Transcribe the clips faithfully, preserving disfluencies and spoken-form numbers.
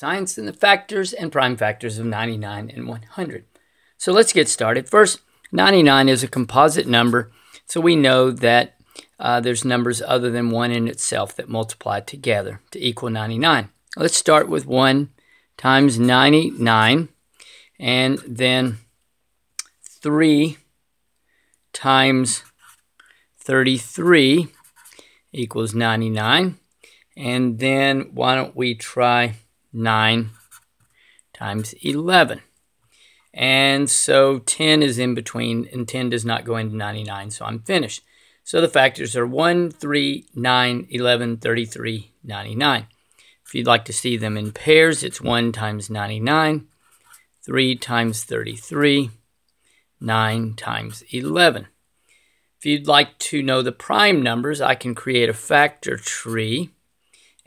Science and the factors and prime factors of ninety-nine and one hundred. So let's get started. First, ninety-nine is a composite number, so we know that uh, there's numbers other than one in itself that multiply together to equal ninety-nine. Let's start with one times ninety-nine, and then three times thirty-three equals ninety-nine. And then why don't we try nine times eleven? And so ten is in between, and ten does not go into ninety-nine, so I'm finished. So the factors are one, three, nine, eleven, thirty-three, ninety-nine. If you'd like to see them in pairs, it's one times ninety-nine, three times thirty-three, nine times eleven. If you'd like to know the prime numbers, I can create a factor tree,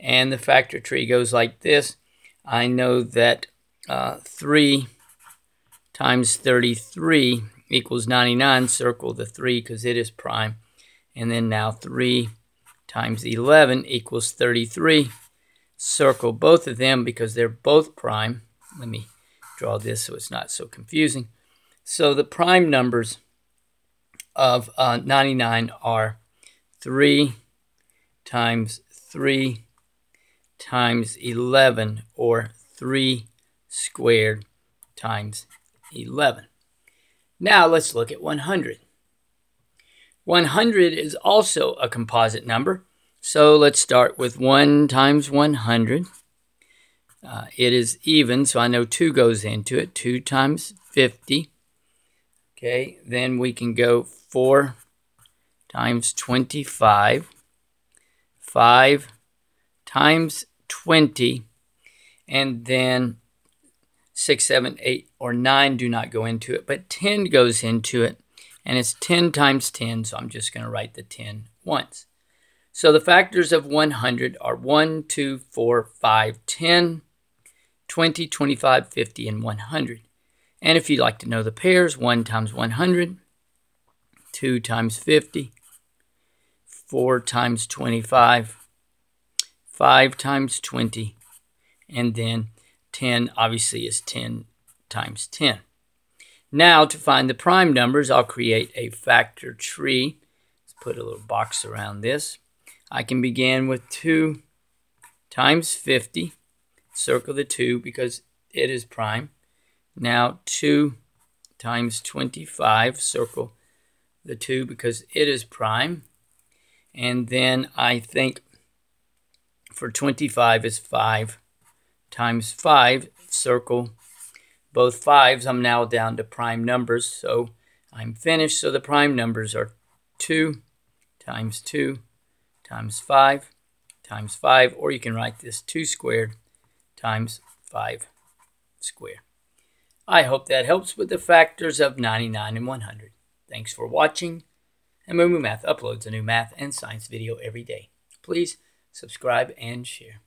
and the factor tree goes like this. I know that uh, three times thirty-three equals ninety-nine. Circle the three because it is prime. And then now three times eleven equals thirty-three. Circle both of them because they're both prime. Let me draw this so it's not so confusing. So the prime numbers of uh, ninety-nine are three times three times eleven, or three squared times eleven. Now let's look at one hundred. one hundred is also a composite number, so let's start with one times one hundred. Uh, it is even, so I know two goes into it. two times fifty. Okay, then we can go four times twenty-five, five times twenty, and then six, seven, eight, or nine do not go into it, but ten goes into it, and it's ten times ten, so I'm just going to write the ten once. So the factors of one hundred are one, two, four, five, ten, twenty, twenty-five, fifty, and one hundred. And if you'd like to know the pairs, one times one hundred, two times fifty, four times twenty-five, five times twenty, and then ten obviously is ten times ten. Now to find the prime numbers, I'll create a factor tree. Let's put a little box around this. I can begin with two times fifty. Circle the two because it is prime. Now two times twenty-five. Circle the two because it is prime. And then I think for twenty-five is five times five. Circle both fives. I'm now down to prime numbers, so I'm finished. So the prime numbers are two times two times five times five, or you can write this two squared times five squared. I hope that helps with the factors of ninety-nine and one hundred. Thanks for watching, and MooMooMath uploads a new math and science video every day. Please subscribe and share.